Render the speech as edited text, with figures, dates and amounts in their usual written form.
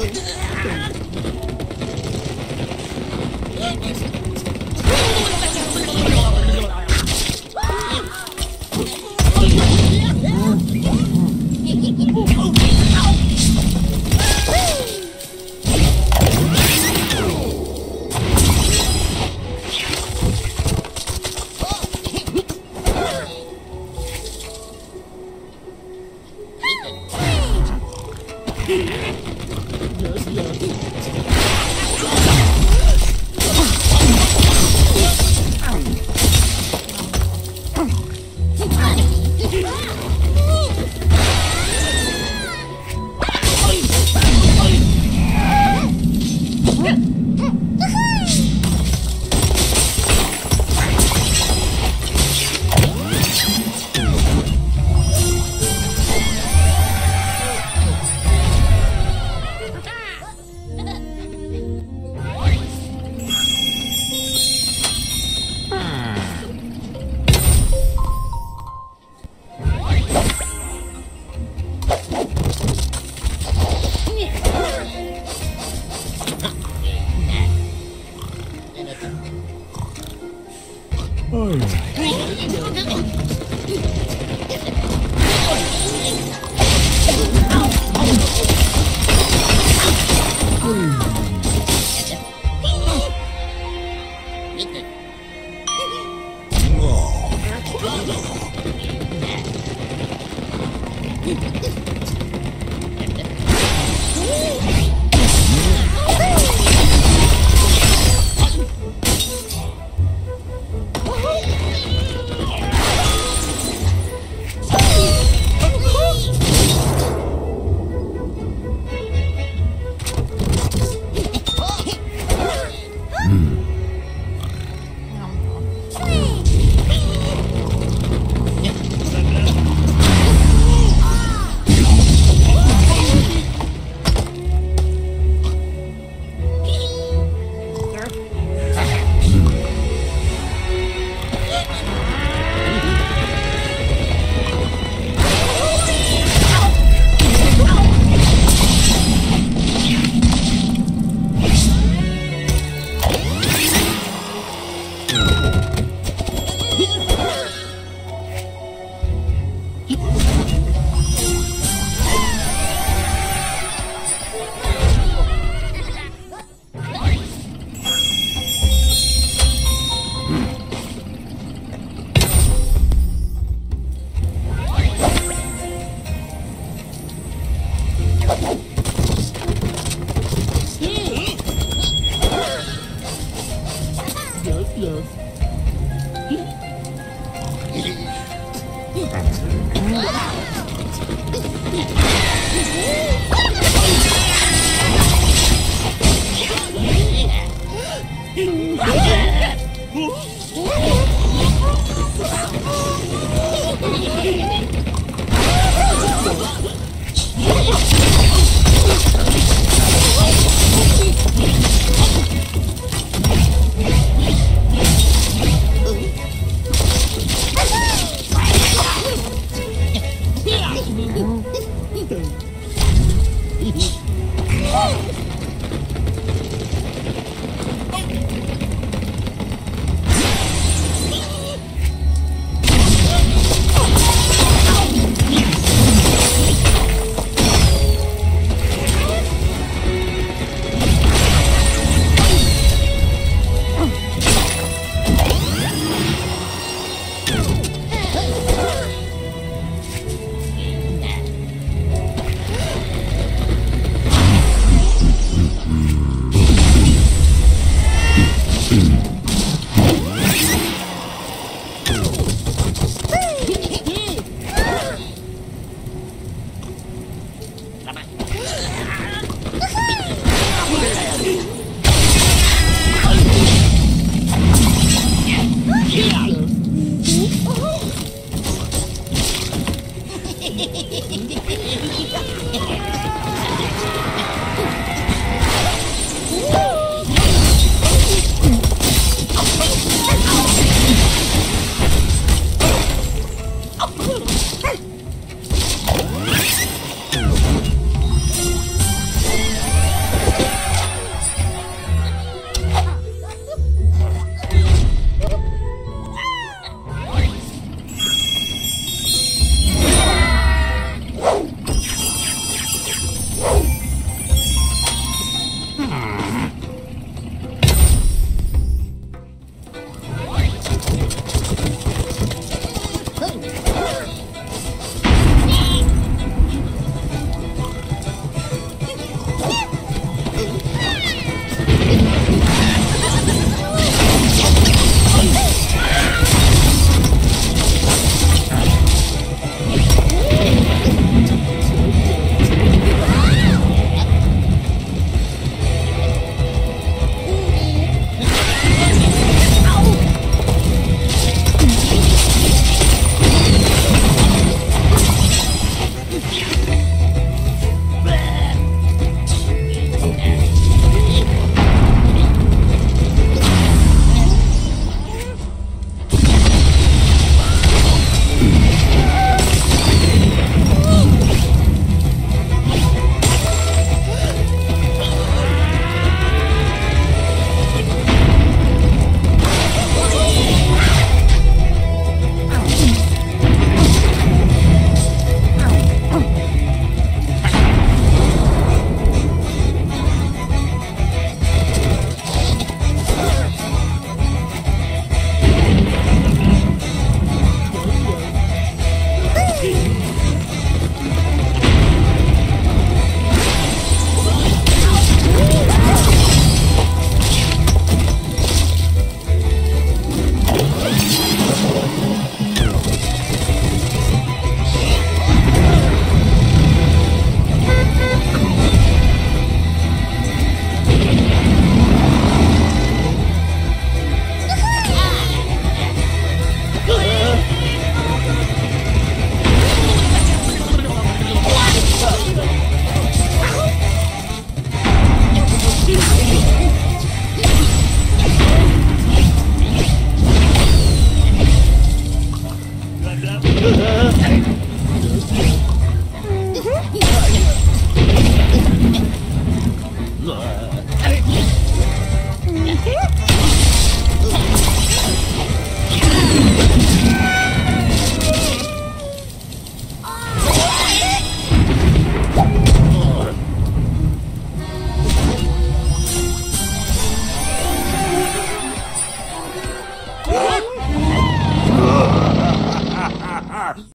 Yes, yes.